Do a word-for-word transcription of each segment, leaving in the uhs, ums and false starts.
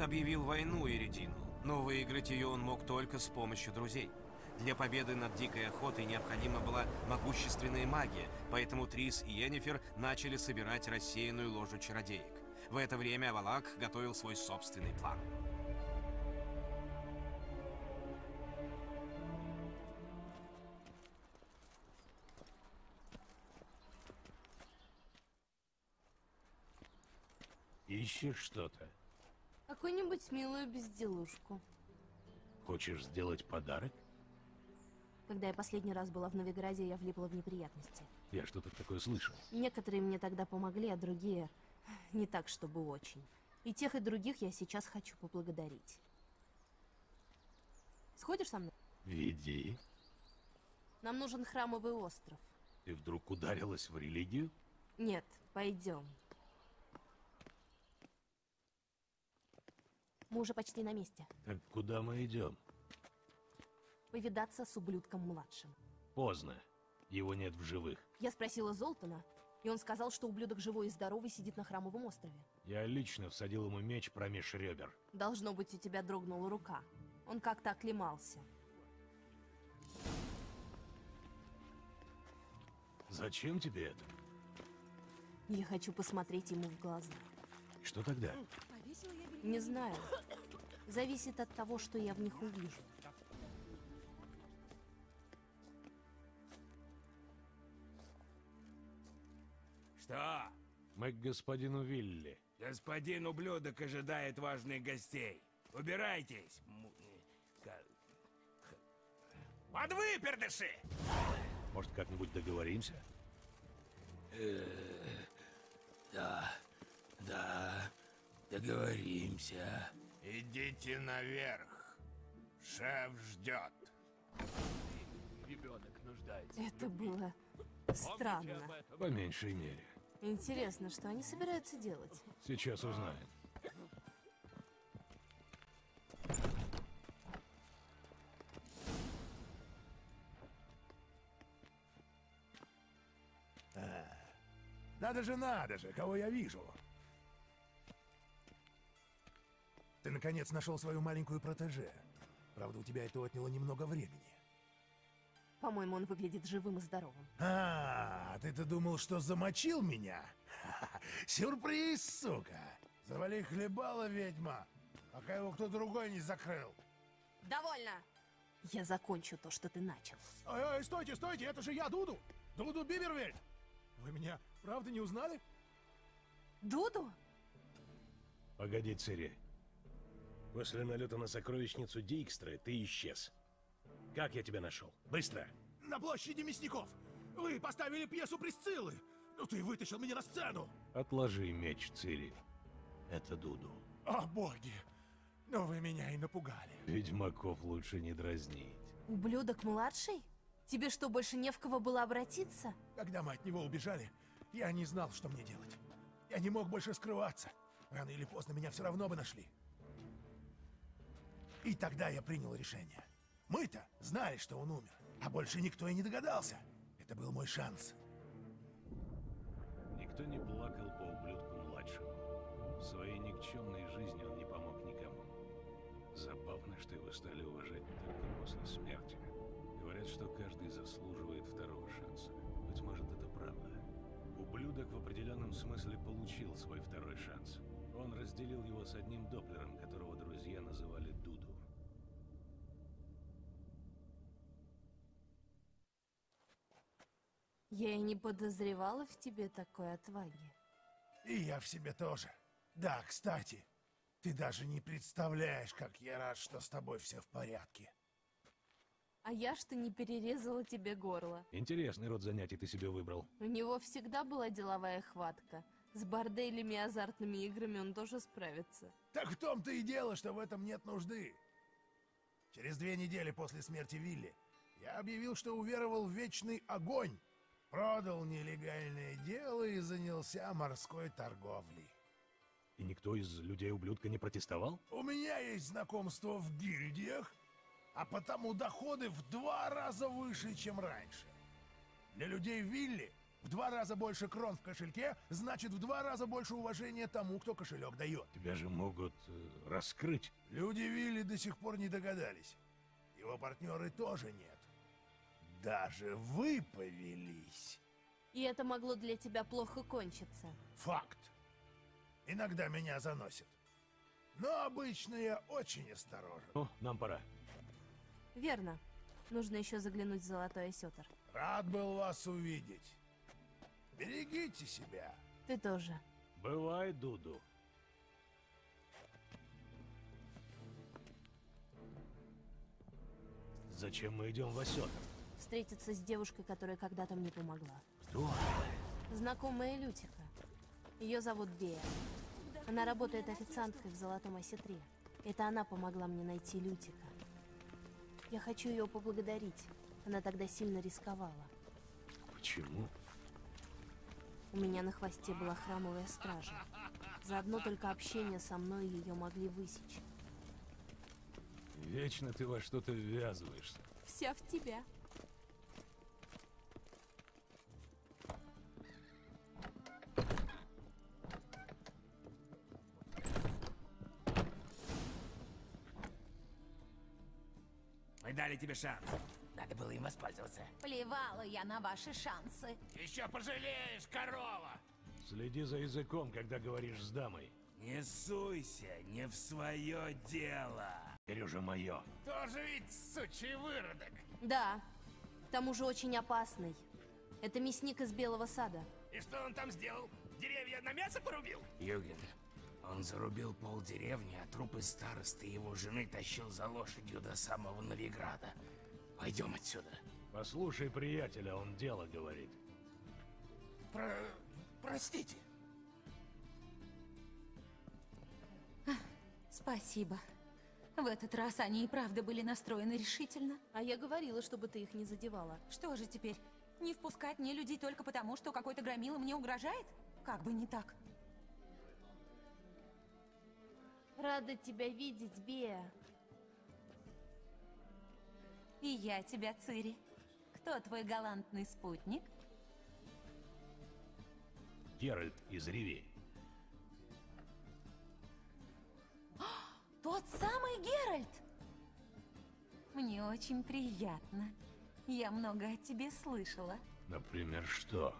Новиград объявил войну Эредину, но выиграть ее он мог только с помощью друзей. Для победы над Дикой Охотой необходима была могущественная магия, поэтому Трис и Йеннифер начали собирать рассеянную ложу чародеек. В это время Авалак'х готовил свой собственный план. Ищешь что-то? Какую-нибудь милую безделушку. Хочешь сделать подарок? Когда я последний раз была в Новиграде, я влипла в неприятности. Я что-то такое слышал. Некоторые мне тогда помогли, а другие не так, чтобы очень. И тех, и других я сейчас хочу поблагодарить. Сходишь со мной? Веди. Нам нужен храмовый остров. Ты вдруг ударилась в религию? Нет, пойдем. Мы уже почти на месте. Так куда мы идем? Повидаться с ублюдком-младшим. Поздно. Его нет в живых. Я спросила Золтана, и он сказал, что ублюдок живой и здоровый сидит на храмовом острове. Я лично всадил ему меч промеж ребер. Должно быть, у тебя дрогнула рука. Он как-то оклемался. Зачем тебе это? Я хочу посмотреть ему в глаза. Что тогда? Не знаю. Зависит от того, что я в них увижу. Что? Мы к господину Вилли. Господин ублюдок ожидает важных гостей. Убирайтесь. Подвыпердыши! Может, как-нибудь договоримся? Да, да. Договоримся. Идите наверх. Шеф ждет. Ребенок нуждается. Это было странно. По меньшей мере. Интересно, что они собираются делать? Сейчас узнаем. А, надо же, надо же, кого я вижу. Ты, наконец, нашел свою маленькую протеже. Правда, у тебя это отняло немного времени. По-моему, он выглядит живым и здоровым. А, ты-то думал, что замочил меня? Ха-ха. Сюрприз, сука! Завали хлебала, ведьма, пока его кто другой не закрыл. Довольно! Я закончу то, что ты начал. Ой-ой, стойте, стойте, это же я, Дуду! Дуду Бибервельт! Вы меня, правда, не узнали? Дуду? Погоди, Цири. После налета на сокровищницу Дикстры ты исчез. Как я тебя нашел? Быстро! На площади мясников! Вы поставили пьесу Присциллы! Ну ты вытащил меня на сцену! Отложи меч, Цири. Это Дуду. О боги! Но вы меня и напугали. Ведьмаков лучше не дразнить. Ублюдок младший? Тебе что, больше не в кого было обратиться? Когда мы от него убежали, я не знал, что мне делать. Я не мог больше скрываться. Рано или поздно меня все равно бы нашли. И тогда я принял решение. Мы-то знали, что он умер, а больше никто и не догадался. Это был мой шанс. Никто не плакал по ублюдку-младшему. В своей никчемной жизни он не помог никому. Забавно, что его стали уважать только после смерти. Говорят, что каждый заслуживает второго шанса. Быть может, это правда. Ублюдок в определенном смысле получил свой второй шанс. Он разделил его с одним доплером, которого друзья называли Дуду. Я и не подозревала в тебе такой отваги. И я в себе тоже. Да, кстати, ты даже не представляешь, как я рад, что с тобой все в порядке. А я что не перерезала тебе горло. Интересный род занятий ты себе выбрал. У него всегда была деловая хватка. С борделями и азартными играми он тоже справится. Так в том-то и дело, что в этом нет нужды. Через две недели после смерти Вилли я объявил, что уверовал в вечный огонь, продал нелегальное дело и занялся морской торговлей. И никто из людей-ублюдка не протестовал? У меня есть знакомство в гильдиях, а потому доходы в два раза выше, чем раньше. Для людей Вилли В два раза больше крон в кошельке, значит, в два раза больше уважения тому, кто кошелек дает. Тебя же могут э, раскрыть. Люди Вилли до сих пор не догадались. Его партнеры тоже нет. Даже вы повелись. И это могло для тебя плохо кончиться. Факт. Иногда меня заносит. Но обычно я очень осторожен. О, нам пора. Верно. Нужно еще заглянуть в Золотой осетр. Рад был вас увидеть. Берегите себя. Ты тоже. Бывай, Дуду. Зачем мы идем в осетр? Встретиться с девушкой, которая когда-то мне помогла. Кто? Знакомая Лютика. Ее зовут Бея. Она работает официанткой в Золотом осетре. Это она помогла мне найти Лютика. Я хочу ее поблагодарить. Она тогда сильно рисковала. Почему? У меня на хвосте была храмовая стража. За одно только общение со мной ее могли высечь. Вечно ты во что-то ввязываешься. Вся в тебя. Мы дали тебе шанс. Надо было им воспользоваться. Плевала я на ваши шансы. Еще пожалеешь, корова! Следи за языком, когда говоришь с дамой. Не суйся, не в свое дело. Теперь уже мое. Тоже ведь сучий выродок. Да, к тому же очень опасный. Это мясник из Белого сада. И что он там сделал? Деревья на мясо порубил? Юген, он зарубил полдеревни, а трупы старосты его жены тащил за лошадью до самого Новиграда. Пойдем отсюда. Послушай приятеля, он дело говорит. Про... простите. Спасибо. В этот раз они и правда были настроены решительно. А я говорила, чтобы ты их не задевала. Что же теперь? Не впускать мне людей только потому, что какой-то громила мне угрожает? Как бы не так. Рада тебя видеть, Бея. И я тебя, Цири. Кто твой галантный спутник? Геральт из Риви. Тот самый Геральт! Мне очень приятно. Я много о тебе слышала. Например, что?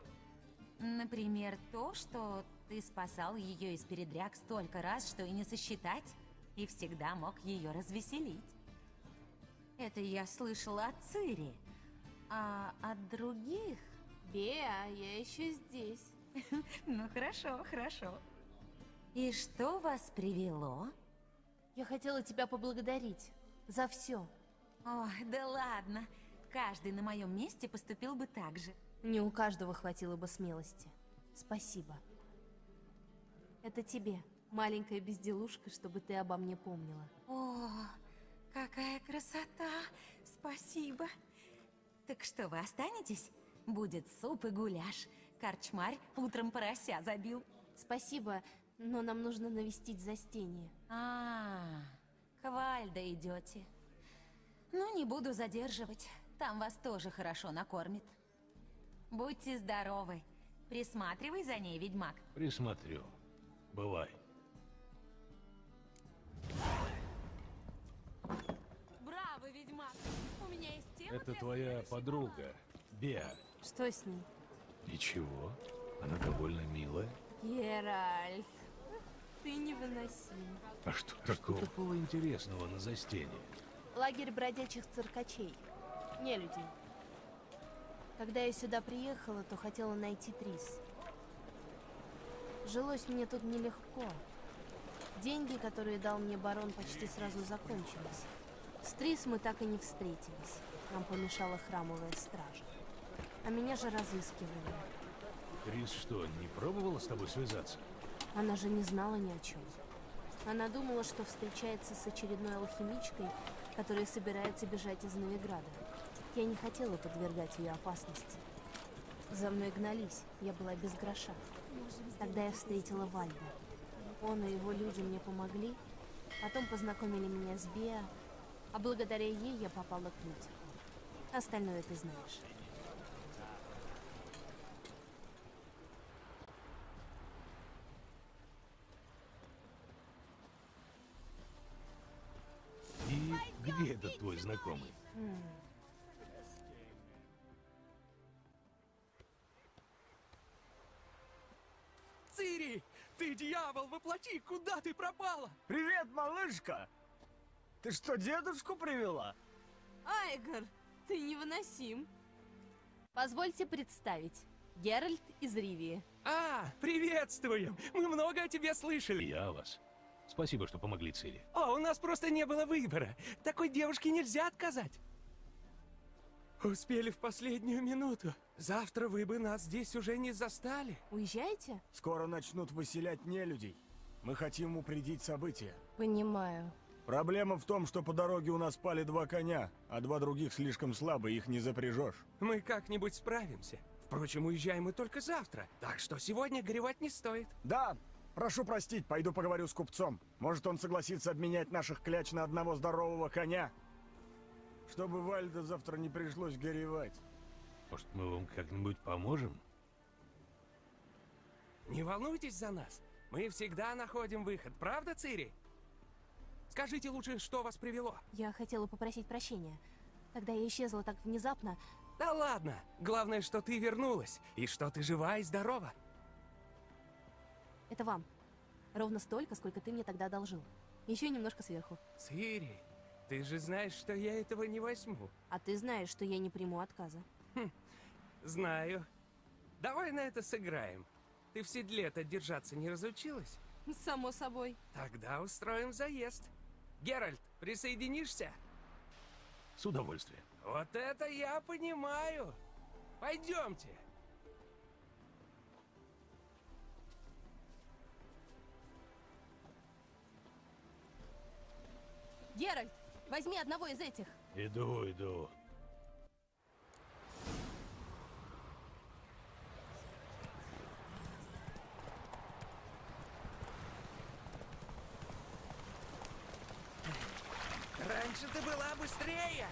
Например, то, что ты спасал ее из передряг столько раз, что и не сосчитать, и всегда мог ее развеселить. Это я слышала от Цири, а от других... Беа, я еще здесь. Ну хорошо, хорошо. И что вас привело? Я хотела тебя поблагодарить за все. Ой, да ладно. Каждый на моем месте поступил бы так же. Не у каждого хватило бы смелости. Спасибо. Это тебе, маленькая безделушка, чтобы ты обо мне помнила. О, какая красота! Спасибо. Так что, вы останетесь? Будет суп и гуляш. Корчмарь утром порося забил. Спасибо, но нам нужно навестить застенье. А, к Вальде идете. Ну, не буду задерживать. Там вас тоже хорошо накормит. Будьте здоровы. Присматривай за ней, ведьмак. Присмотрю. Бывай. Браво, ведьмак. У меня есть тема. Это твоя подруга, Беа. Что с ней? Ничего. Она довольно милая. Геральт, ты невыносим. А что такого? Что такого интересного на застенье? Лагерь бродячих циркачей. Не людей. Когда я сюда приехала, то хотела найти Трис. Жилось мне тут нелегко. Деньги, которые дал мне барон, почти сразу закончились. С Трис мы так и не встретились. Нам помешала храмовая стража. А меня же разыскивали. Трис что, не пробовала с тобой связаться? Она же не знала ни о чем. Она думала, что встречается с очередной алхимичкой, которая собирается бежать из Новиграда. Я не хотела подвергать ее опасности. За мной гнались, я была без гроша. Тогда я встретила Вальда. Он и его люди мне помогли, потом познакомили меня с Беа, а благодаря ей я попала к Лютику. Остальное ты знаешь. знакомы. Цири, ты дьявол воплоти, куда ты пропала? Привет, малышка! Ты что, дедушку привела? Айгор, ты невыносим. Позвольте представить. Геральт из Ривии. А, приветствуем! Мы много о тебе слышали. Я о вас. Спасибо, что помогли Цири. О, у нас просто не было выбора. Такой девушке нельзя отказать. Успели в последнюю минуту. Завтра вы бы нас здесь уже не застали. Уезжаете? Скоро начнут выселять нелюдей. Мы хотим упредить события. Понимаю. Проблема в том, что по дороге у нас пали два коня, а два других слишком слабы, их не запряжешь. Мы как-нибудь справимся. Впрочем, уезжаем мы только завтра, так что сегодня горевать не стоит. Да. Прошу простить, пойду поговорю с купцом. Может, он согласится обменять наших кляч на одного здорового коня. Чтобы Вальда завтра не пришлось горевать. Может, мы вам как-нибудь поможем? Не волнуйтесь за нас. Мы всегда находим выход. Правда, Цири? Скажите лучше, что вас привело. Я хотела попросить прощения. Когда я исчезла так внезапно... Да ладно! Главное, что ты вернулась. И что ты жива и здорова. Это вам. Ровно столько, сколько ты мне тогда одолжил. Еще немножко сверху. Цири, ты же знаешь, что я этого не возьму. А ты знаешь, что я не приму отказа. Хм, знаю. Давай на это сыграем. Ты в седле-то держаться не разучилась? Само собой. Тогда устроим заезд. Геральт, присоединишься? С удовольствием. Вот это я понимаю. Пойдемте. Геральт, возьми одного из этих. Иду, иду. Раньше ты была быстрее.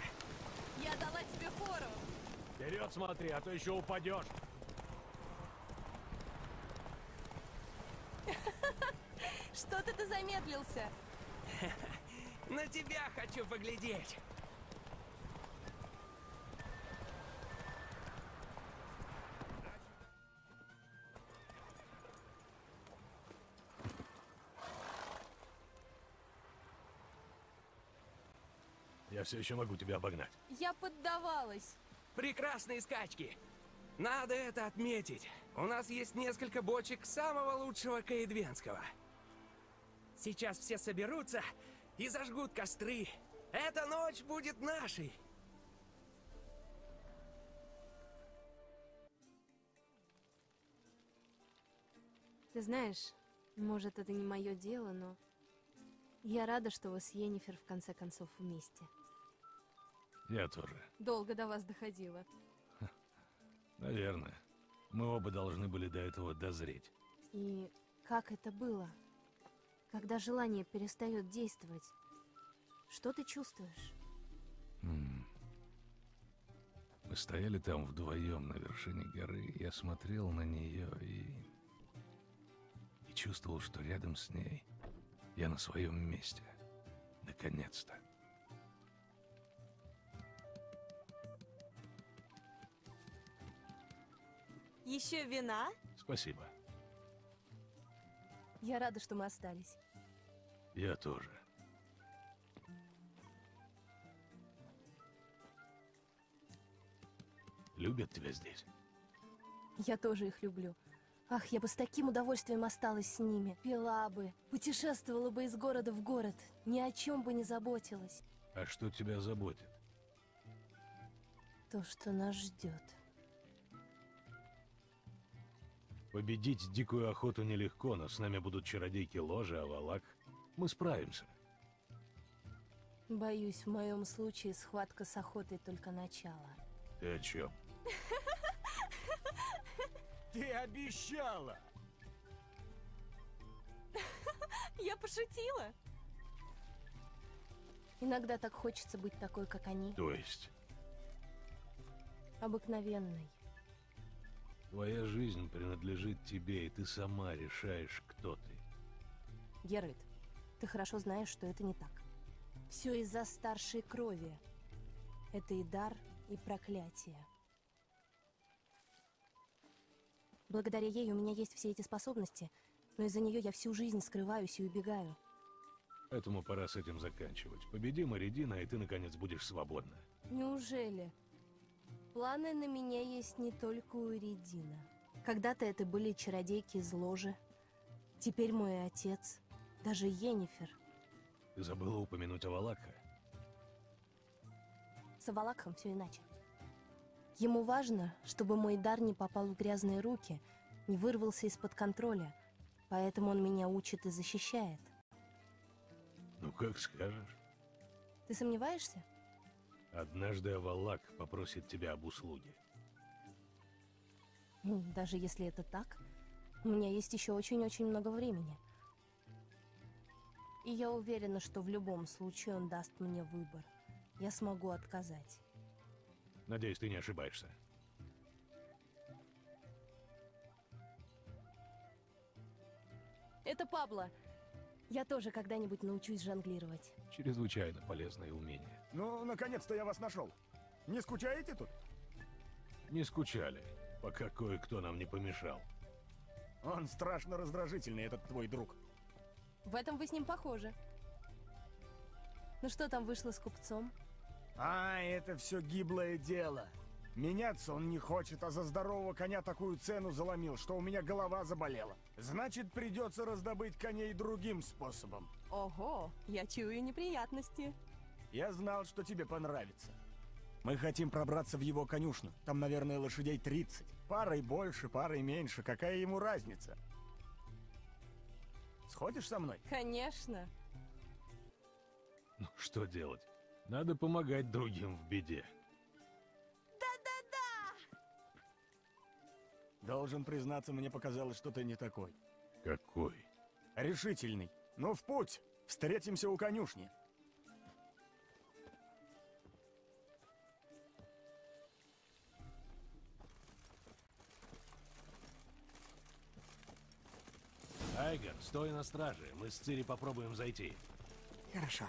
Я дала тебе фору. Вперед смотри, а то еще упадешь. Что-то ты замедлился. На тебя хочу поглядеть. Я все еще могу тебя обогнать. Я поддавалась. Прекрасные скачки. Надо это отметить. У нас есть несколько бочек самого лучшего каэдвенского. Сейчас все соберутся и зажгут костры. Эта ночь будет нашей. Ты знаешь, может, это не мое дело, но я рада, что вы с Йеннифер в конце концов вместе. Я тоже. Долго до вас доходило. Ха, наверное. Мы оба должны были до этого дозреть. И как это было? Когда желание перестает действовать, что ты чувствуешь? Mm. Мы стояли там вдвоем на вершине горы, я смотрел на нее и... и чувствовал, что рядом с ней я на своем месте. Наконец-то. Еще вина? Спасибо. Я рада, что мы остались. Я тоже. Любят тебя здесь? Я тоже их люблю. Ах, я бы с таким удовольствием осталась с ними. Пила бы, путешествовала бы из города в город, ни о чем бы не заботилась. А что тебя заботит? То, что нас ждет. Победить дикую охоту нелегко, но с нами будут чародейки ложи, Авалак'х. Мы справимся. Боюсь, в моем случае схватка с охотой только начало. Ты о чем? Ты обещала! Я пошутила! Иногда так хочется быть такой, как они. То есть? Обыкновенной. Твоя жизнь принадлежит тебе, и ты сама решаешь, кто ты. Геральт, ты хорошо знаешь, что это не так. Все из-за старшей крови. Это и дар, и проклятие. Благодаря ей у меня есть все эти способности, но из-за нее я всю жизнь скрываюсь и убегаю. Этому пора с этим заканчивать. Победи Моридина, и ты, наконец, будешь свободна. Неужели? Планы на меня есть не только у Редина. Когда-то это были чародейки из ложи. Теперь мой отец. Даже Йеннифер. Ты забыла упомянуть Авалак'ха? С Авалак'хом все иначе. Ему важно, чтобы мой дар не попал в грязные руки, не вырвался из-под контроля. Поэтому он меня учит и защищает. Ну, как скажешь. Ты сомневаешься? Однажды Авалак'х попросит тебя об услуге. Ну, даже если это так, у меня есть еще очень-очень много времени. И я уверена, что в любом случае он даст мне выбор. Я смогу отказать. Надеюсь, ты не ошибаешься. Это Пабло. Я тоже когда-нибудь научусь жонглировать. Чрезвычайно полезное умение. Ну, наконец-то я вас нашел. Не скучаете тут? Не скучали, пока кое-кто нам не помешал. Он страшно раздражительный, этот твой друг. В этом вы с ним похожи. Ну что там вышло с купцом? А, это все гиблое дело. Меняться он не хочет, а за здорового коня такую цену заломил, что у меня голова заболела. Значит, придется раздобыть коней другим способом. Ого, я чую неприятности. Я знал, что тебе понравится. Мы хотим пробраться в его конюшню. Там, наверное, лошадей тридцать. Парой больше, парой меньше. Какая ему разница? Сходишь со мной? Конечно. Ну, что делать? Надо помогать другим в беде. Должен признаться, мне показалось, что ты не такой. Какой? Решительный. Ну, в путь! Встретимся у конюшни. Айгор, стой на страже. Мы с Цири попробуем зайти. Хорошо.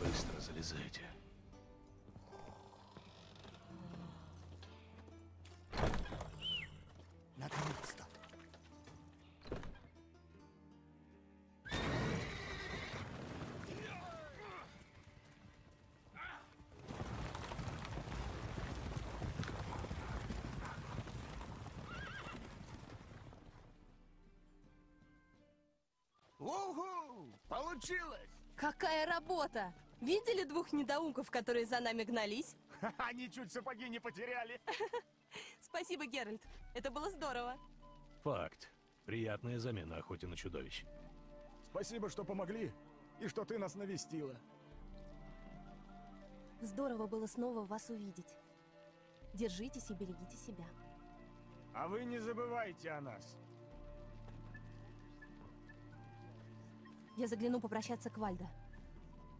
Быстро залезайте. Наконец-то. Уху! Получилось! Какая работа! Видели двух недоумков, которые за нами гнались? Они чуть сапоги не потеряли. Спасибо, Геральт. Это было здорово. Факт. Приятная замена охоте на чудовищ. Спасибо, что помогли и что ты нас навестила. Здорово было снова вас увидеть. Держитесь и берегите себя. А вы не забывайте о нас. Я загляну попрощаться к Вальда.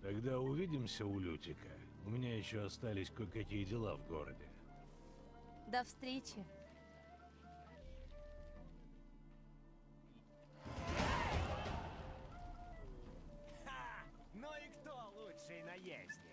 Тогда увидимся у Лютика. У меня еще остались кое-какие дела в городе. До встречи. Ха! Ну и кто лучший наездник?